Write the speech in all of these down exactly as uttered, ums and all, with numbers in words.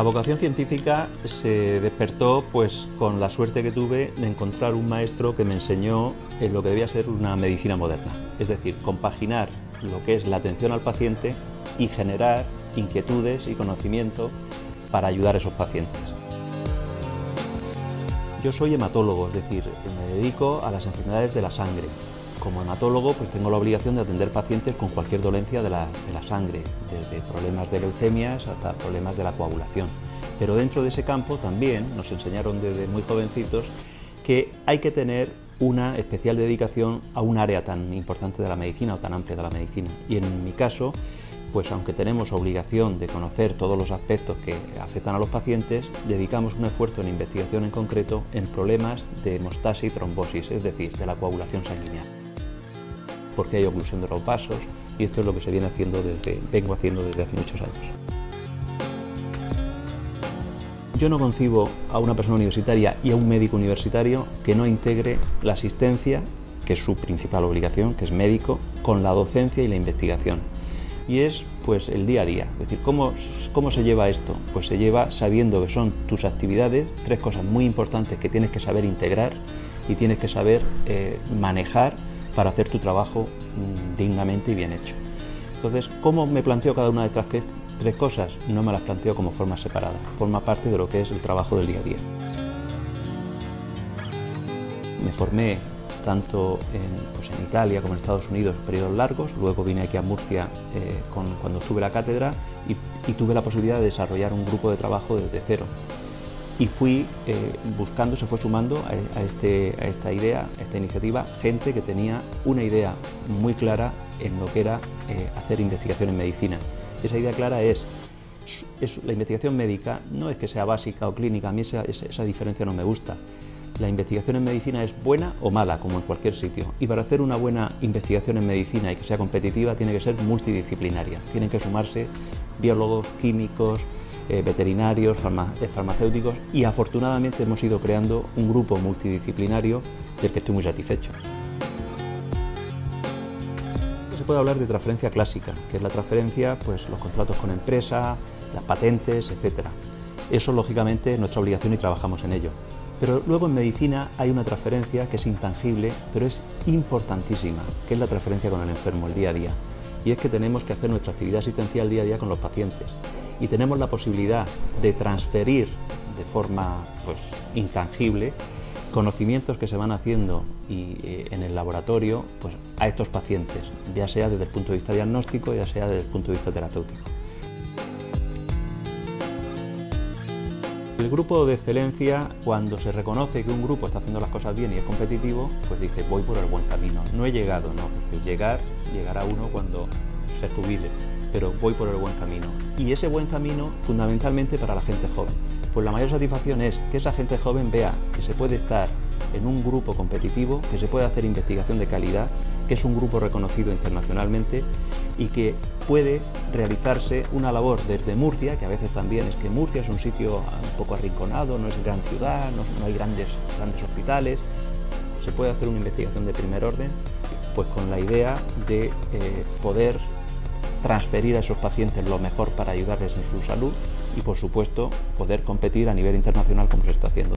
La vocación científica se despertó pues, con la suerte que tuve de encontrar un maestro que me enseñó en lo que debía ser una medicina moderna. Es decir, compaginar lo que es la atención al paciente y generar inquietudes y conocimiento para ayudar a esos pacientes. Yo soy hematólogo, es decir, me dedico a las enfermedades de la sangre. Como hematólogo, pues tengo la obligación de atender pacientes con cualquier dolencia de la, de la sangre, desde problemas de leucemias hasta problemas de la coagulación. Pero dentro de ese campo también nos enseñaron desde muy jovencitos que hay que tener una especial dedicación a un área tan importante de la medicina o tan amplia de la medicina. Y en mi caso, pues aunque tenemos obligación de conocer todos los aspectos que afectan a los pacientes, dedicamos un esfuerzo en investigación en concreto en problemas de hemostasia y trombosis, es decir, de la coagulación sanguínea. Porque hay oclusión de los vasos y esto es lo que se viene haciendo desde, vengo haciendo desde hace muchos años. Yo no concibo a una persona universitaria y a un médico universitario que no integre la asistencia, que es su principal obligación, que es médico, con la docencia y la investigación. Y es pues el día a día, es decir, ¿cómo, cómo se lleva esto? Pues se lleva sabiendo que son tus actividades, tres cosas muy importantes que tienes que saber integrar y tienes que saber eh, manejar para hacer tu trabajo dignamente y bien hecho. Entonces, ¿cómo me planteo cada una de estas tres cosas? No me las planteo como formas separadas, forma parte de lo que es el trabajo del día a día. Me formé tanto en, pues en Italia como en Estados Unidos, periodos largos, luego vine aquí a Murcia eh, con, cuando estuve en la cátedra y, y tuve la posibilidad de desarrollar un grupo de trabajo desde cero. Y fui eh, buscando, se fue sumando a, a, este, a esta idea, a esta iniciativa, gente que tenía una idea muy clara en lo que era eh, hacer investigación en medicina. Esa idea clara es, es, la investigación médica no es que sea básica o clínica, a mí esa, esa, esa diferencia no me gusta. La investigación en medicina es buena o mala, como en cualquier sitio. Y para hacer una buena investigación en medicina y que sea competitiva, tiene que ser multidisciplinaria. Tienen que sumarse biólogos, químicos, Eh, veterinarios, farma, eh, farmacéuticos y afortunadamente hemos ido creando un grupo multidisciplinario del que estoy muy satisfecho. Se puede hablar de transferencia clásica, que es la transferencia, pues los contratos con empresas, las patentes, etcétera. Eso lógicamente es nuestra obligación y trabajamos en ello. Pero luego en medicina hay una transferencia que es intangible, pero es importantísima, que es la transferencia con el enfermo, el día a día. Y es que tenemos que hacer nuestra actividad asistencial día a día con los pacientes. Y tenemos la posibilidad de transferir de forma pues, intangible conocimientos que se van haciendo y, eh, en el laboratorio pues, a estos pacientes, ya sea desde el punto de vista diagnóstico, ya sea desde el punto de vista terapéutico. El grupo de excelencia, cuando se reconoce que un grupo está haciendo las cosas bien y es competitivo, pues dice, voy por el buen camino. No he llegado, no. Llegar, llegará uno cuando se jubile, pero voy por el buen camino. Y ese buen camino fundamentalmente para la gente joven. Pues la mayor satisfacción es que esa gente joven vea que se puede estar en un grupo competitivo, que se puede hacer investigación de calidad, que es un grupo reconocido internacionalmente y que puede realizarse una labor desde Murcia, que a veces también es que Murcia es un sitio un poco arrinconado, no es gran ciudad, no, no hay grandes, grandes hospitales, se puede hacer una investigación de primer orden, pues con la idea de eh, poder transferir a esos pacientes lo mejor para ayudarles en su salud y, por supuesto, poder competir a nivel internacional como se está haciendo.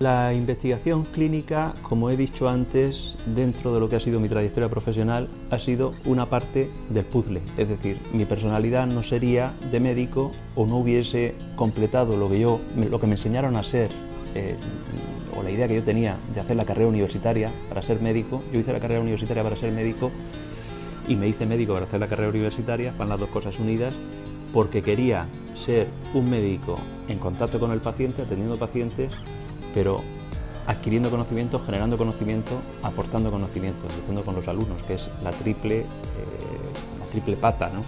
La investigación clínica, como he dicho antes, dentro de lo que ha sido mi trayectoria profesional, ha sido una parte del puzzle. Es decir, mi personalidad no sería de médico o no hubiese completado lo que, yo, lo que me enseñaron a ser eh, o la idea que yo tenía de hacer la carrera universitaria para ser médico. Yo hice la carrera universitaria para ser médico y me hice médico para hacer la carrera universitaria, van las dos cosas unidas, porque quería ser un médico en contacto con el paciente, atendiendo pacientes, pero adquiriendo conocimiento, generando conocimiento, aportando conocimiento, empezando con los alumnos, que es la triple, eh, la triple pata, ¿no?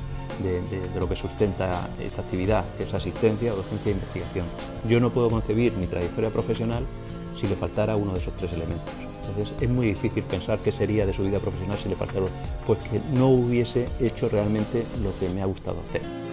de, de, de lo que sustenta esta actividad, que es asistencia, docencia e investigación. Yo no puedo concebir mi trayectoria profesional si le faltara uno de esos tres elementos. Entonces es muy difícil pensar qué sería de su vida profesional si le faltara, pues que no hubiese hecho realmente lo que me ha gustado hacer.